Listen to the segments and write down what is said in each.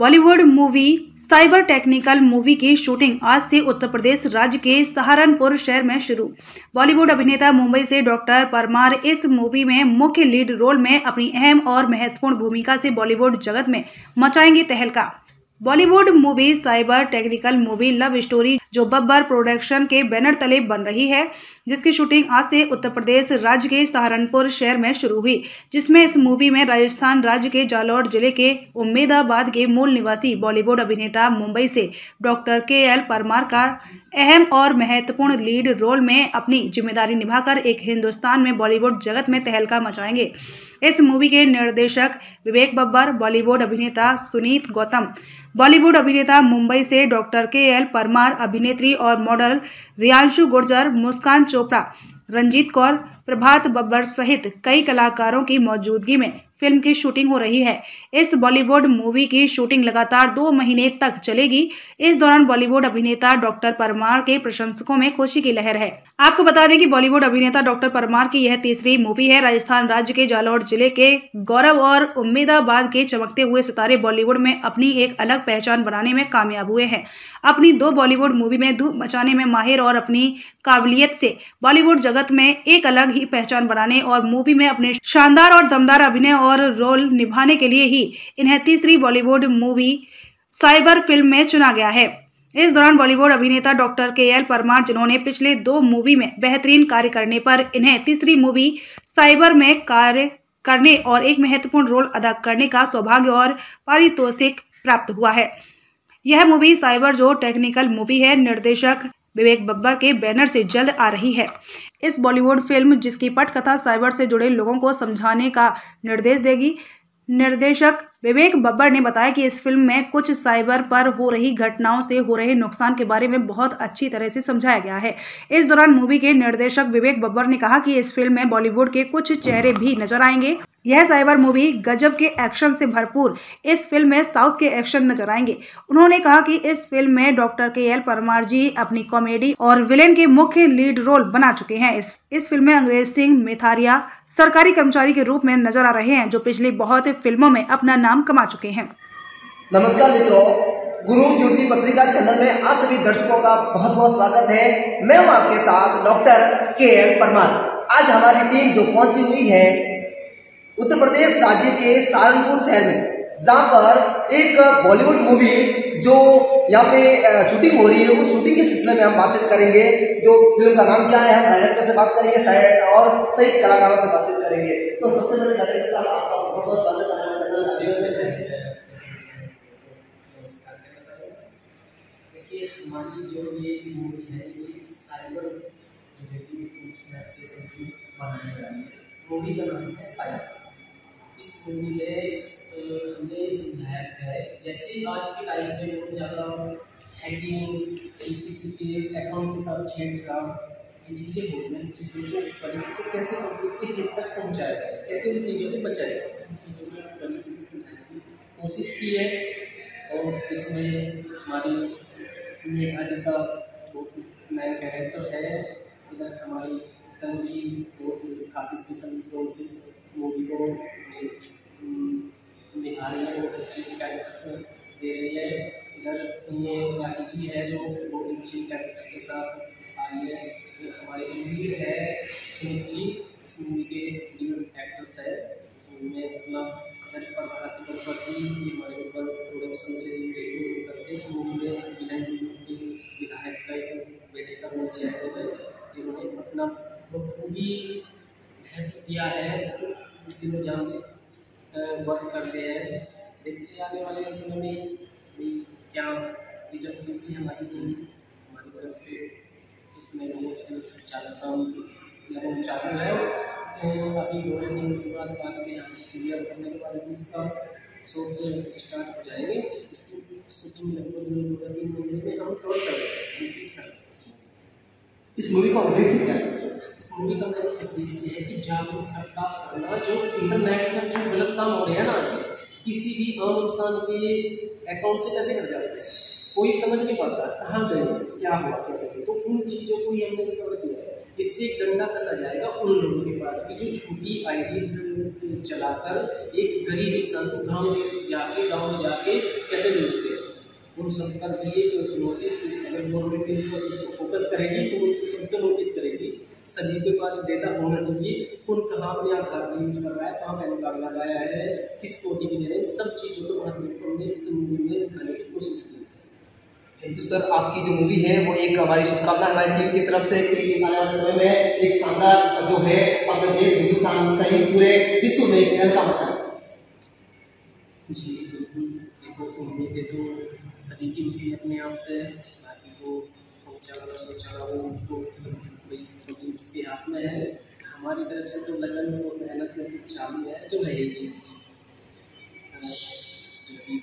Bollywood movie cyber technical movie की shooting आज से उत्तर प्रदेश राज्य के सहारनपुर शहर में शुरू। बॉलीवुड अभिनेता मुंबई से डॉक्टर परमार इस मूवी में मुख्य लीड रोल में अपनी अहम और महत्वपूर्ण भूमिका से बॉलीवुड जगत में मचाएंगे तहलका। Bollywood movie cyber technical movie love story जो बब्बर प्रोडक्शन के बैनर तले बन रही है, जिसकी शूटिंग आज से उत्तर प्रदेश राज्य के सहारनपुर शहर में शुरू हुई, जिसमें इस मूवी में राजस्थान राज्य के जालौर जिले के उम्मेदाबाद के मूल निवासी बॉलीवुड अभिनेता मुंबई से डॉक्टर के.एल. परमार का अहम और महत्वपूर्ण लीड रोल में अपनी जिम्मेदारी निभाकर एक हिंदुस्तान में बॉलीवुड जगत में तहलका मचाएंगे। इस मूवी के निर्देशक विवेक बब्बर, बॉलीवुड अभिनेता सुनीत गौतम, बॉलीवुड अभिनेता मुंबई से डॉक्टर के.एल. परमार, अभिनेत्री और मॉडल रियांशी गुर्जर, मुस्कान चोपड़ा, रंजीत कौर, प्रभात बब्बर सहित कई कलाकारों की मौजूदगी में फिल्म की शूटिंग हो रही है। इस बॉलीवुड मूवी की शूटिंग लगातार 2 महीने तक चलेगी। इस दौरान बॉलीवुड अभिनेता डॉक्टर परमार के प्रशंसकों में खुशी की लहर है। आपको बता दें कि बॉलीवुड अभिनेता डॉक्टर परमार की यह तीसरी मूवी है। राजस्थान राज्य के जालौर जिले के गौरव और उम्मेदाबाद के चमकते हुए सितारे बॉलीवुड में अपनी एक अलग पहचान बनाने में कामयाब हुए हैं। अपनी 2 बॉलीवुड मूवी में धूम मचाने में माहिर और अपनी काबिलियत से बॉलीवुड जगत में एक अलग ही पहचान बनाने और मूवी में अपने शानदार और दमदार अभिनय और रोल निभाने के लिए ही इन्हें तीसरी बॉलीवुड मूवी साइबर फिल्म में चुना गया है। इस दौरान बॉलीवुड अभिनेता डॉक्टर के.एल. परमार, जिन्होंने पिछले 2 मूवी में बेहतरीन कार्य करने पर इन्हें तीसरी मूवी साइबर में कार्य करने और एक महत्वपूर्ण रोल अदा करने का सौभाग्य और पारितोषिक प्राप्त हुआ है। यह मूवी साइबर जो टेक्निकल मूवी है, निर्देशक विवेक बब्बर के बैनर से जल्द आ रही है। इस बॉलीवुड फिल्म, जिसकी पटकथा साइबर से जुड़े लोगों को समझाने का निर्देश देगी, निर्देशक विवेक बब्बर ने बताया कि इस फिल्म में कुछ साइबर पर हो रही घटनाओं से हो रहे नुकसान के बारे में बहुत अच्छी तरह से समझाया गया है। इस दौरान मूवी के निर्देशक विवेक बब्बर ने कहा कि इस फिल्म में बॉलीवुड के कुछ चेहरे भी नजर आएंगे। यह साइबर मूवी गजब के एक्शन से भरपूर, इस फिल्म में साउथ के एक्शन नजर आएंगे। उन्होंने कहा कि इस फिल्म में डॉक्टर के.एल. परमार जी अपनी कॉमेडी और विलेन के मुख्य लीड रोल बना चुके हैं। इस फिल्म में अंग्रेज सिंह मेथारिया सरकारी कर्मचारी के रूप में नजर आ रहे हैं, जो पिछली बहुत फिल्मों में अपना नाम कमा चुके हैं। नमस्कार मित्रों, गुरु ज्योति पत्रिका चैनल में आप सभी दर्शकों का बहुत बहुत स्वागत है। मैं हूं आपके साथ डॉक्टर के.एल. परमार। आज हमारी टीम जो पहुंची हुई है उत्तर प्रदेश राज्य के सहारनपुर शहर में, जहां पर एक बॉलीवुड मूवी जो यहां पे शूटिंग हो रही है, उस शूटिंग के सिलसिले में हम बातचीत करेंगे। जो फिल्म का नाम क्या है, हम डायरेक्टर से बात करेंगे और सही कलाकारों से बातचीत करेंगे। तो सबसे पहले डायरेक्टर साहब, आपका बहुत बहुत स्वागत है हमारे चैनल। देखिए, हमारी जो ये मूवी है ये साइबर बनाई जा रही है, मूवी का नाम है साइबर। इस मूवी में हमने समझाया गया है, जैसे आज के टाइम में बहुत ज़्यादा हैकिंग, किसी के अकाउंट के साथ छेड़छाड़, ये चीज़ें हो रही हैं। इन चीज़ों को बल्कि से कैसे के हित तक पहुँचाया जाए, कैसे इन चीज़ों से बचाया जाए, इन चीज़ों में बल्कि से समझाने की कोशिश की है। और इसमें हमारी मेघा जी का मेन कैरेक्टर है, इधर हमारी तंजी बहुत खासिस किस्म कोशिश मूवी को निभा रही है, बहुत अच्छी कैरेक्टर दे रही है। इधर ये राखी जी है जो बहुत अच्छी कैरेक्टर के साथ आई है। हमारे जो लीड है सुनीत जी, इस मूवी के लीड एक्टर्स है। इस मूवी में अपना प्रभात बब्बर जी, ये हमारे ऊपर प्रोडक्शन से रिलेटेड करके इस मूवी में विधायक का बेटे का रोल किया है, जिन्होंने अपना बखूबी दिया है, तीनों जान से वर्क करते हैं। देखते आने वाले समय में क्या रिजल्ट मिलती है हमारी टीम, हमारी तरफ से इसमें ज़्यादा काम लगन चालू है। अभी दो दिन के बाद 5 के यहाँ से क्लियर करने के बाद इसका शो से स्टार्ट हो जाएंगे। इसकी शूटिंग लगभग 2-3 महीने में हम कवर कर रहे। इस मूवी का उद्देश्य क्या है? इस मूवी का मेरा उद्देश्य है कि जागरूकता करना, जो इंटरनेट पर जो गलत काम हो रहे हैं ना, किसी भी आम इंसान के अकाउंट से कैसे कर जाते हैं, कोई समझ नहीं पाता कहाँ गए, क्या हुआ, कैसे। तो उन चीज़ों को ही हमने कवर किया है। इससे एक डंडा कसा जाएगा उन लोगों के पास कि जो झूठी आईडीज चलाकर एक गरीब इंसान को गाँव में जाके कैसे लूटते हैं। उन सब पर भी एक नोटिस, अगर गवर्नमेंट इसको फोकस करेगी तो सबको नोटिस करेगी। सभी के पास डेटा होना चाहिए, कौन कहाँ अपने आधार कार्ड यूज कर रहा है, कहाँ पैन कार्ड लगाया है, किस कोटी में है, सब चीज़ों को वहाँ में दिखाने की कोशिश की। थैंक यू सर, आपकी जो मूवी है वो एक हमारी शुभकामना हमारी टीम की तरफ से कि आने वाले समय में एक शानदार जो है अपने देश हिंदुस्तान सहित पूरे विश्व में एक नल का मचाए। जी बिल्कुल, एक और उम्मीद है तो सभी की उम्मीद अपने आप से, बाकी वो पहुँचा वो उनको सब टीम्स के हाथ में है। हमारी तरफ से तो लगन वो मेहनत में कुछ शामिल है जो रहेगी, जो कि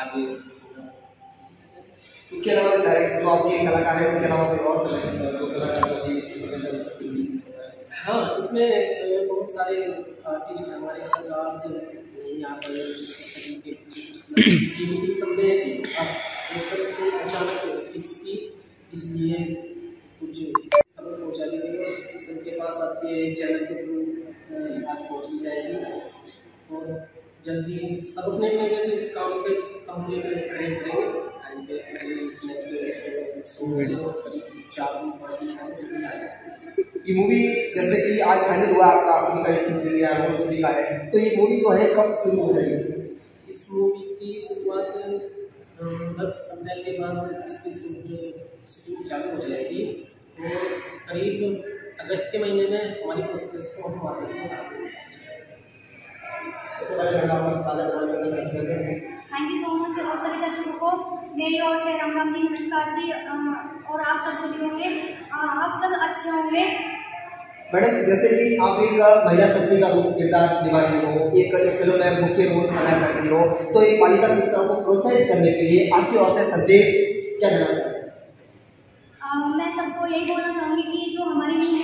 आगे उसके अलावा डायरेक्ट जो आपके कलाकार है उनके अलावा और हाँ इसमें बहुत सारे आर्टिस्ट हमारे कलाकार से यहाँ पर मीटिंग सबने से अचानक फिक्स की, इसलिए कुछ खबर पहुँचा दी गई सबके पास आपके चैनल के थ्रू आज पहुँची जाएगी। और जल्दी सब अपने से काम पे कम्प्लीट करेंगे ये मूवी। जैसे कि आज फाइनल हुआ आपका का है, तो ये मूवी जो है कब शुरू हो जाएगी? इस मूवी की शुरुआत 10 अप्रैल के बाद इसकी शूटिंग चालू हो जाएगी और करीब अगस्त के महीने में हमारी प्रोसेस को हम आगे। थैंक यू सो मच और सभी दर्शकों को मेरी ओर से राम राम जी, नमस्कार जी। और आप सब सभी होंगे, आप सब अच्छे होंगे। मैडम जैसे कि आप एक महिला शक्ति का रूप किरदार निभा रही हो, एक इस फिल्म में मुख्य रोल अदा कर रही हो, तो एक बालिका शिक्षा को प्रोत्साहित करने के लिए आपकी ओर से संदेश क्या देना चाहिए? मैं सबको यही बोलना चाहूँगी कि जो हमारी न्यू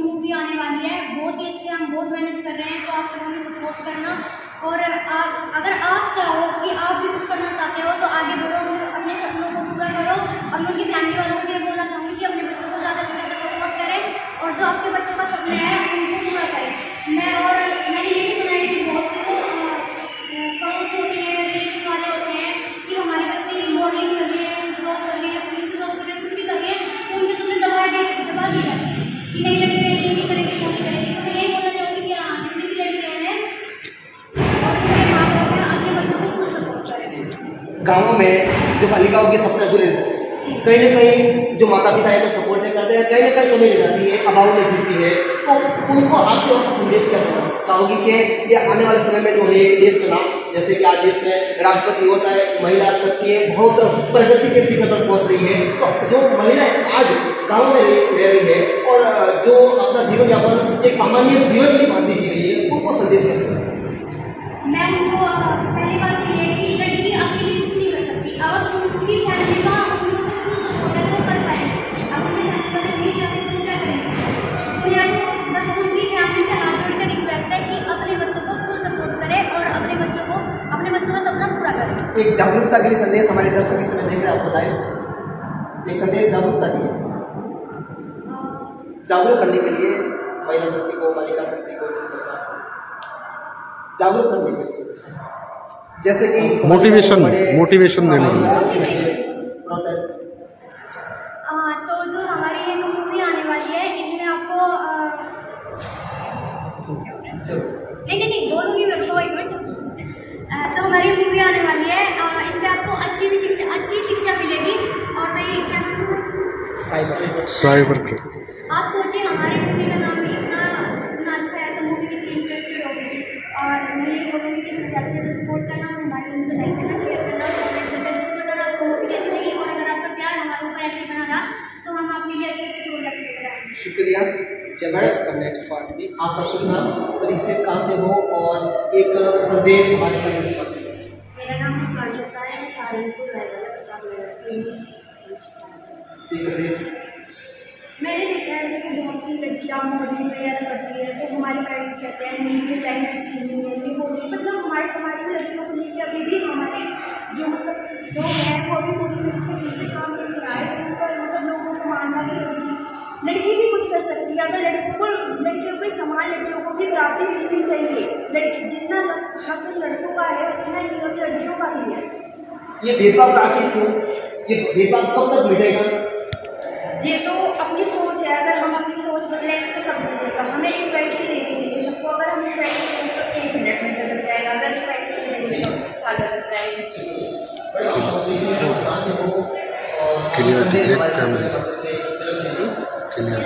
मूवी आने वाली है बहुत ही अच्छी, हम बहुत मेहनत कर रहे हैं, तो आप सब हमें सपोर्ट करना। और आप अगर आप चाहो कि आप भी कुछ करना चाहते हो तो आगे बढ़ो, अपने सपनों को पूरा करो। और मैं उनकी फैमिली वालों को भी बोलना चाहूँगी कि अपने बच्चों को ज़्यादा से ज़्यादा सपोर्ट करें और जो आपके बच्चों का सपना है उनको पूरा करें। मैंने ये भी सुना है कि बहुत से पड़ोसी होते हैं, रिलेशन वाले होते हैं कि हमारे बच्चे मॉडलिंग कर रहे हैं, जॉब कर रहे हैं, पुलिस की जॉब कर रहे हैं, कुछ भी कर रहे हैं, तो उनके सपने दबा दिए जाते हैं कि नहीं लड़के ये नहीं करेंगे, वो नहीं करेंगे। तो मैं यही बोलना चाहूँगी कि हाँ, जितनी भी लड़कियाँ हैं गाँवों में जो बालिकाओं की सपना अधूरे रहते हैं, कहीं ना कहीं जो माता पिता है तो सपोर्ट नहीं करते हैं, कहीं ना कहीं कमी रह जाती है, अभाव में जीती है, तो उनको आपके ओर से संदेश क्या देना चाहोगी कि ये आने वाले समय में जो है देश का नाम, जैसे कि आज देश में राष्ट्रपति और चाहे महिला शक्ति है बहुत प्रगति के शिखर पर पहुँच रही है, तो जो महिलाएं आज गाँव में रह रही है और जो अपना जीवन यापन एक सामान्य जीवन की भांति जी रही है, उनको संदेश क्या देना? मैं उनको पहली बात ये है कि लड़की अकेली कुछ नहीं कर सकती, अगर उनकी फैमिली का उनको कितना सपोर्ट है तो कर पाएंगे, अगर उनके फैमिली वाले नहीं चाहते तो क्या करेंगे। बस उनकी फैमिली से हाथ जोड़कर रिक्वेस्ट है कि अपने बच्चों को फुल सपोर्ट करें और अपने बच्चों का सपना पूरा करें। एक जागरूकता के लिए संदेश हमारे दर्शक इस समय देख रहे हैं, आपको लाइव एक संदेश जागरूकता के लिए जागरूक करने के लिए महिला शक्ति को, बालिका शक्ति को जिस प्रकार जागरूक करने के लिए, जैसे कि मोटिवेशन देने के लिए। तो जो हमारी ये जो मूवी आने वाली है इसमें आपको नहीं बोलूँगी मेरे को एक मिनट। तो हमारी मूवी आने वाली है, इससे आपको अच्छी शिक्षा मिलेगी। और मैं ये साइबर आप सोचिए हमारी मूवी का नाम इतना अच्छा है, तो मूवी कितनी इंटरेस्टेड होगी। और मैं ये बोलूँगी कि हमें ज़्यादा से ज़्यादा सपोर्ट करना, हमारी मूवी को लाइक करना, शेयर करना, जरूर बताना आपको मूवी कैसी लगी। और अगर आपका प्यार हमारे ऊपर ऐसे ही बना रहा तो हम आपके लिए अच्छे प्रोजेक्ट लेकर आएंगे। शुक्रिया, जबरदस्त। नेक्स्ट पार्ट में आपका शुभ नाम, परिचय कहाँ से हो और एक संदेश हमारे लिए। मेरा नाम मुस्कान चोपड़ा है, मैं सहारनपुर रहने वाला। मैंने देखा है जैसे बहुत सी लड़कियाँ मॉडलिंग वगैरह करती है तो हमारे पेरेंट्स कहते हैं नहीं ये लाइन अच्छी नहीं है, ये हो रही, मतलब हमारे समाज में लड़कियों को लेकर अभी भी हमारे जो मतलब लोग हैं वो अभी पूरी तरह से उनके सामने नहीं आए थे, पर मतलब लोगों को मानना कि लड़की भी कुछ कर सकती है। अगर लड़कियों को समान लड़कियों को भी बराबरी मिलनी चाहिए, लड़की जितना हक लड़कों का है उतना ही हक लड़कियों का भी है। ये भेदभाव काफी क्यों, ये भेदभाव कब तक मिटेगा? ये तो अपनी सोच है, अगर हम अपनी सोच बदलें तो सब मिलेगा। हमें एक बैठ के देनी चाहिए सबको, अगर हम एक बैठ के देंगे तो 1 मिनट में लग जाएगा, अगर एक बैठ के देंगे तो लग जाएगा।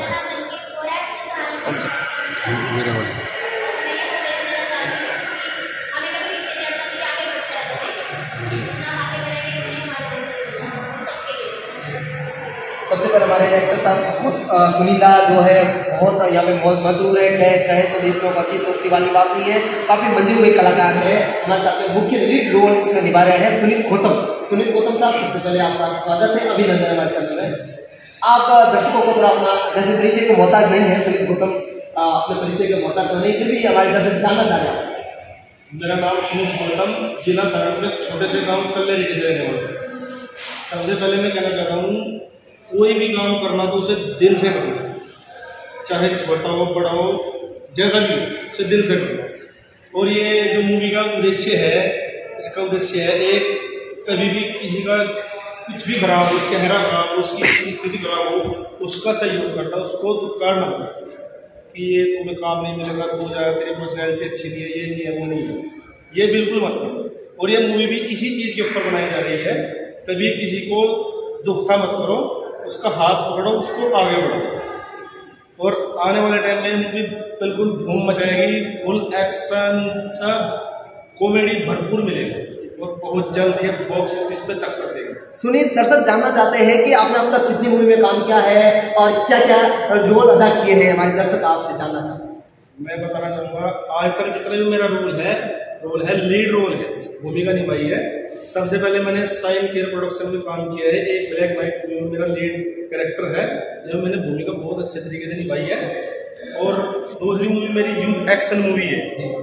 सबसे पहले हमारे एक्टर साहब बहुत सुनीता जो है बहुत यहाँ पे बहुत मशहूर है, कहे तो देश में अतिशोक्ति वाली बात नहीं है, काफ़ी मंजूर हुए कलाकार है। हमारे साथ में मुख्य लीड रोल इसमें निभा रहे हैं सुनीत गौतम। सुनीत गौतम साहब सबसे पहले आपका स्वागत है, अभिनंदन हमारे चैनल में। आप दर्शकों को थोड़ा अपना जैसे परिचय के मोहताज नहीं है, सुनीत गौतम अपने परिचय के मोहताज नहीं, फिर भी हमारे दर्शक जानना चाह रहे हैं। मेरा नाम सुनीत गौतम, जिला सहारनपुर, छोटे से गाँव कल्ले के रहने वाला है। सबसे पहले मैं कहना चाहता हूँ कोई भी काम करना तो उसे दिल से करना, चाहे छोटा हो बड़ा हो जैसा भी हो उसे दिल से करना। और ये जो मूवी का उद्देश्य है, इसका उद्देश्य है एक कभी भी किसी का कुछ भी खराब हो, चेहरा खराब हो, उसकी स्थिति खराब हो, उसका सहयोग करना, उसको दुखकार ना कि ये तुम्हें काम नहीं मिलेगा, तू जाएगा, तेरी पर्सनैलिटी अच्छी नहीं है, ये नहीं है, वो नहीं है, ये बिल्कुल मत करो। और ये मूवी भी इसी चीज़ के ऊपर बनाई जा रही है, कभी किसी को दुखता मत करो, उसका हाथ पकड़ो, उसको आगे बढ़ाओ। और आने वाले टाइम में मूवी बिल्कुल धूम मचाएगी, फुल एक्शन सब कॉमेडी भरपूर मिलेगा और बहुत जल्द ये बॉक्स ऑफिस पे दस्तक देगा। सुनीत, दर्शक जानना चाहते हैं कि आपने अब तक कितनी मूवी में काम किया है और क्या क्या रोल अदा किए हैं, हमारे दर्शक आपसे जानना चाहते हैं। मैं बताना चाहूँगा आज तक जितना भी मेरा रोल है लीड रोल है, भूमिका निभाई है। सबसे पहले मैंने साइन केयर प्रोडक्शन में काम किया है, एक ब्लैक नाइट मूवी में मेरा लीड कैरेक्टर है, जो मैंने भूमिका बहुत अच्छे तरीके से निभाई है। और दूसरी मूवी मेरी यूथ एक्शन मूवी है,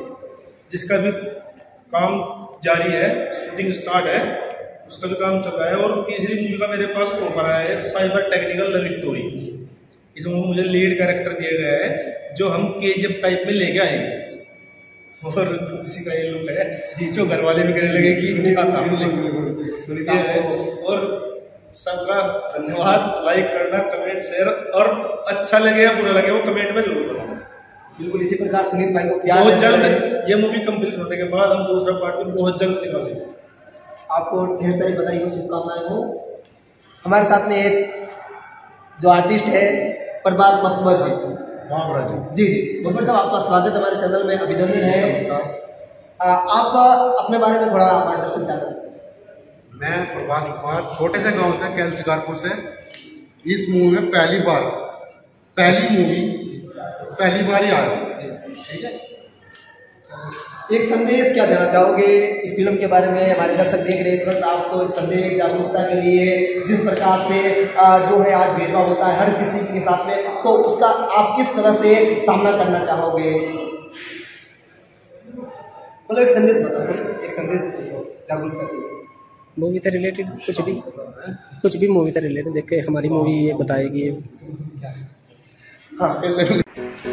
जिसका भी काम जारी है, शूटिंग स्टार्ट है, उसका भी काम चल रहा है। और तीसरी मूवी का मेरे पास ऑफर आया है साइबर टेक्निकल लव स्टोरी, इसमें मुझे लीड कैरेक्टर दिया गया है, जो हम KGF टाइप में लेके आएंगे। और उसी का ये लुक है जी, जो घर वाले भी कहने लगे कि और सबका धन्यवाद। लाइक करना, कमेंट, शेयर, और अच्छा लगे या बुरा लगे वो कमेंट में जरूर बताना। बिल्कुल इसी प्रकार सुनीत भाई को प्यार। बहुत जल्द ये मूवी कंप्लीट होने के बाद हम दूसरा पार्ट भी बहुत जल्द निकालेंगे। आपको ढेर सारी बधाई हो, शुभकामनाएं हो। हमारे साथ में एक जो आर्टिस्ट है प्रभात बब्बर जी, जी बब्बर साहब आपका स्वागत हमारे चैनल में, अभिनंदन है। आप अपने बारे में थोड़ा हमारे दर्शक जाना। मैं प्रभात बब्बर, छोटे से गांव से कैलाशगढ़पुर से, इस मूवी में पहली बार ही आया। ठीक है, एक संदेश क्या देना चाहोगे इस फिल्म के बारे में? हमारे दर्शक देख रहे हैं इस वक्त, आप तो एक संदेश जागरूकता के लिए जिस प्रकार से जो है आज भेदभाव होता है हर किसी के साथ में, तो उसका आप किस तरह से सामना करना चाहोगे? बोलो एक संदेश बताओ, एक संदेश मूवी से रिलेटेड। कुछ भी मूवी से रिलेटेड देख के हमारी मूवी ये बताएगी। हाँ